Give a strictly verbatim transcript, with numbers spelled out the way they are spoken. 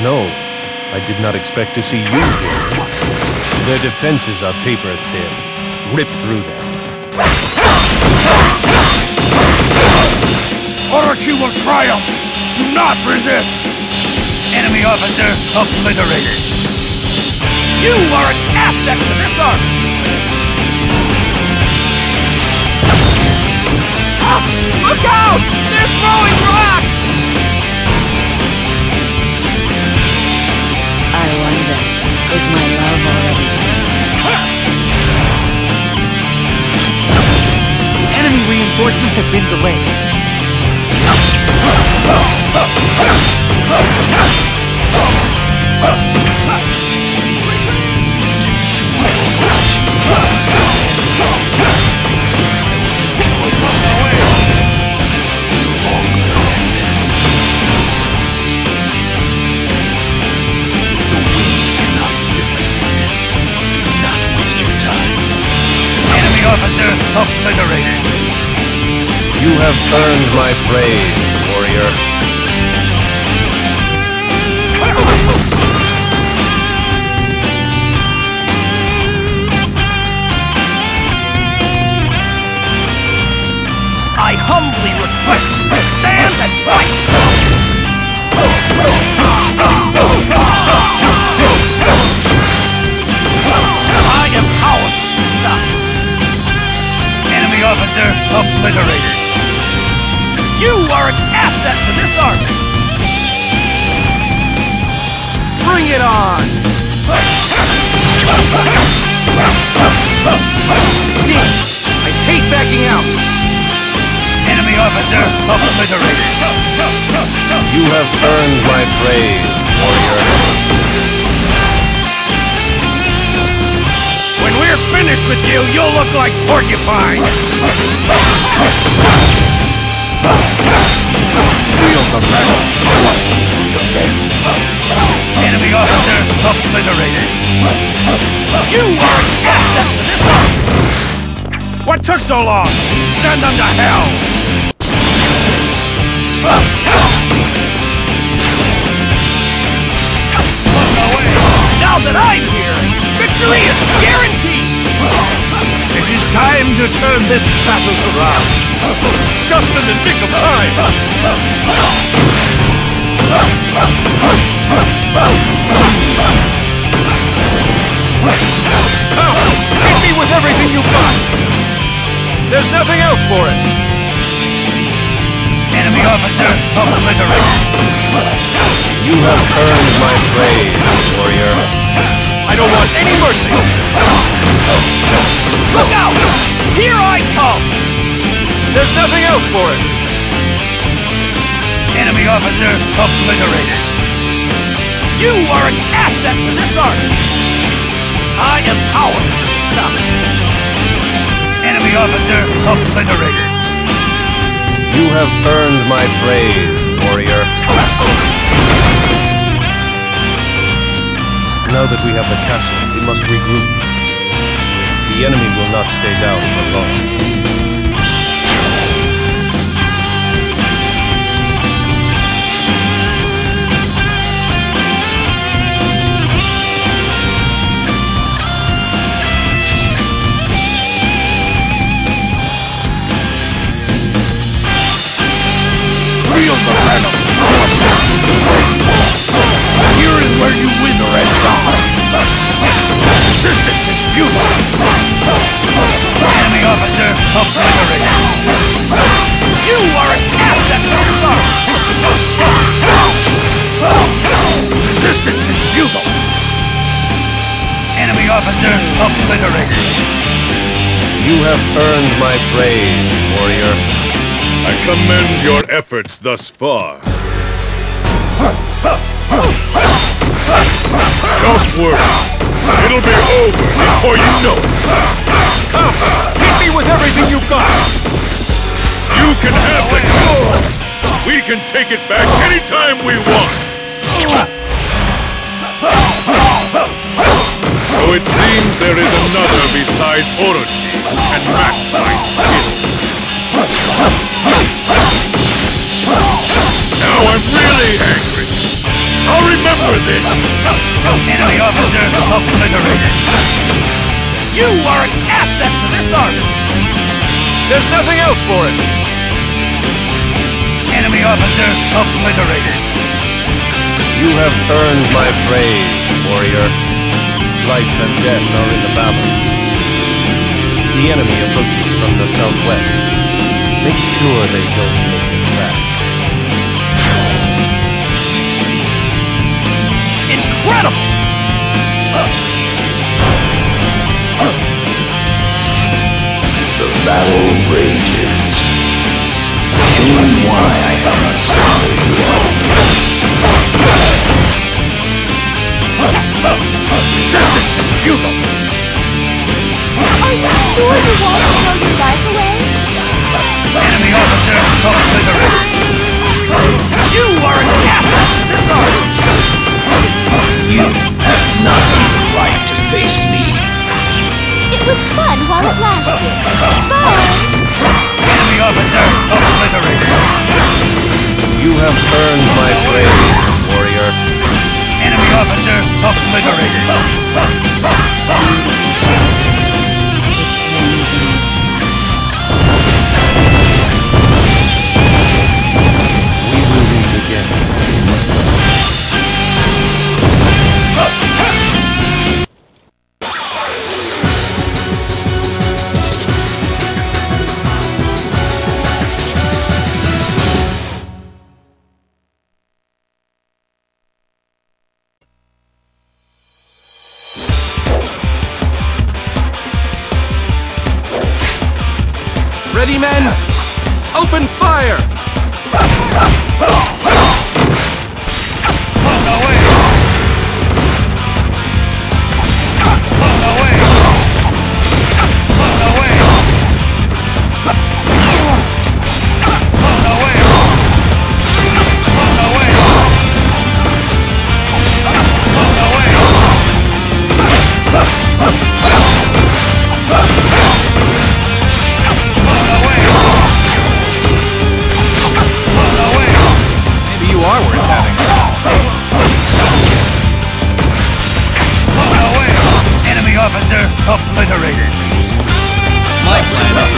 No, I did not expect to see you here. Their defenses are paper thin. Rip through them. Orochi will triumph! Do not resist! Enemy officer obliterated! You are an asset to this army! Ah, look out! They're throwing rocks! I wonder, is my love already dead? Enemy reinforcements have been delayed. Officer obliterated. You have earned my praise, warrior. I humbly request you to stand and fight. I am powerless to stop. Officer obliterated. You are an asset to this army. Bring it on. Damn, I hate backing out. Enemy officer obliterated. You have earned my praise, warrior. When we're finished with you, you'll look like porcupine! Feel the metal thrusting through your veins. Enemy officer obliterated! You are an asset to this army! What took so long? Send them to hell! Look away! Now that I'm here! Victory is guaranteed! It is time to turn this battle around. Just in the nick of time! Now, hit me with everything you've got! There's nothing else for it! Enemy officer obliterated! You have earned my praise, warrior. I don't want any mercy! Look out! Here I come! There's nothing else for it! Enemy officer obliterated! You are an asset to this army! I am powerless to stop it! Enemy officer obliterated! You have earned my praise, warrior. Now that we have the castle, we must regroup. The enemy will not stay down for long. Feel the venom thrusting. Here is where you win the red dot. Resistance is futile! Enemy officer obliterated! You are an asset to this army! Resistance is futile! Enemy officer obliterated! You have earned my praise, warrior. I commend your efforts thus far. Don't worry! It'll be over before you know it. Come, hit me with everything you've got. You can have the gold. We can take it back anytime we want. So it seems there is another besides Orochi who can match my skills. Now I'm really angry. I'll remember for this! Any officer obliterated! You are an asset to this army! There's nothing else for it! Enemy officer obliterated! You have earned my praise, warrior. Life and death are in the balance. The enemy approaches from the southwest. Make sure they don't make it back. Incredible! Uh. Uh. The battle rages. Even why I am a solid. Distance is futile! Are you sure you want to throw your life away? Enemy officer, obliterated! You are an asset to this army! You have not even the right to face me! It was fun while it lasted! Bye! Enemy officer, obliterated! You have earned my praise, warrior. Enemy officer, obliterated! Ready, men? Open fire! Pull away! Pull away! Pull away! Pull away! Pull away! Pull away! Officer obliterated. My plan